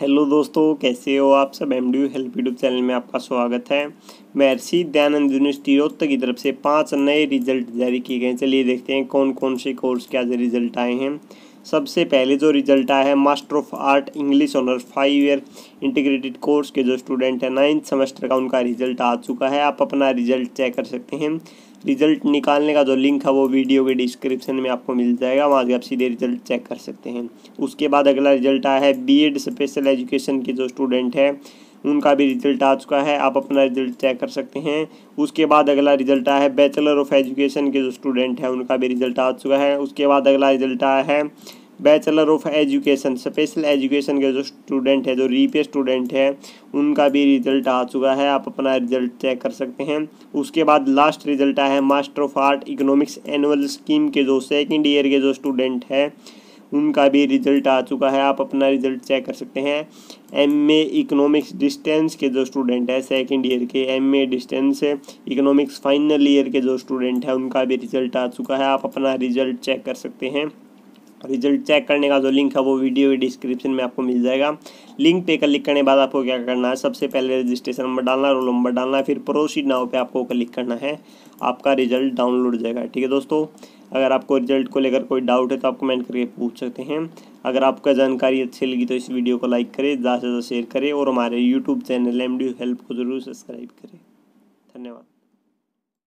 Hello दोस्तों, कैसे हो आप सब। एमडीयू हेल्प यूट्यूब चैनल में आपका स्वागत है। महर्षि दयानंद यूनिवर्सिटी रोहतक की तरफ से 5 नए रिजल्ट जारी किए गए। चलिए देखते हैं कौन कौन से कोर्स के आज रिजल्ट आए हैं। सबसे पहले जो रिजल्ट आया है master of art English honour 5 year integrated course के जो स्टूडेंट हैं 9th सेमेस्टर का, उनका रिजल्ट आ चुका है। आप अपना रिजल्ट चेक कर सकते हैं। रिजल्ट निकालने का जो लिंक है वो वीडियो के डिस्क्रिप्शन में आपको मिल जाएगा, वहाँ से आप सीधे रिजल्ट चेक कर सकते हैं। उसके बाद अगला रिजल्ट आया है बीएड स्पेशल एजुकेशन के जो स्टूडेंट है उनका भी रिजल्ट आ चुका है। आप अपना रिजल्ट चेक कर सकते हैं। उसके बाद अगला रिजल्ट आया है बैचलर ऑफ एजुकेशन के जो स्टूडेंट हैं उनका भी रिजल्ट आ चुका है। उसके बाद अगला रिजल्ट आया है bachelor of education special education के जो स्टूडेंट है, जो रीपे स्टूडेंट है, उनका भी रिजल्ट आ चुका है। आप अपना रिजल्ट चेक कर सकते हैं। उसके बाद लास्ट रिजल्ट आया है master of art economics annual scheme के जो 2nd ईयर के जो स्टूडेंट है उनका भी रिजल्ट आ चुका है। आप अपना रिजल्ट चेक कर सकते हैं। एमए इकोनॉमिक्स डिस्टेंस के जो स्टूडेंट है 2nd ईयर के, MA distance economics final year के जो स्टूडेंट है उनका भी रिजल्ट आ चुका है। आप अपना रिजल्ट चेक कर सकते हैं। रिजल्ट चेक करने का जो लिंक है वो वीडियो के डिस्क्रिप्शन में आपको मिल जाएगा। लिंक पे क्लिक करने के बाद आपको क्या करना है, सबसे पहले रजिस्ट्रेशन नंबर डालना, रोल नंबर डालना, फिर प्रोसीड नाउ पे आपको क्लिक करना है। आपका रिजल्ट डाउनलोड हो जाएगा। ठीक है दोस्तों, अगर आपको रिजल्ट को लेकर कोई डाउट है तो आप कमेंट करके पूछ सकते हैं। अगर आपका जानकारी अच्छी लगी तो इस वीडियो को लाइक करें, ज़्यादा से ज़्यादा शेयर करें और हमारे यूट्यूब चैनल एमडी हेल्प को ज़रूर सब्सक्राइब करें। धन्यवाद।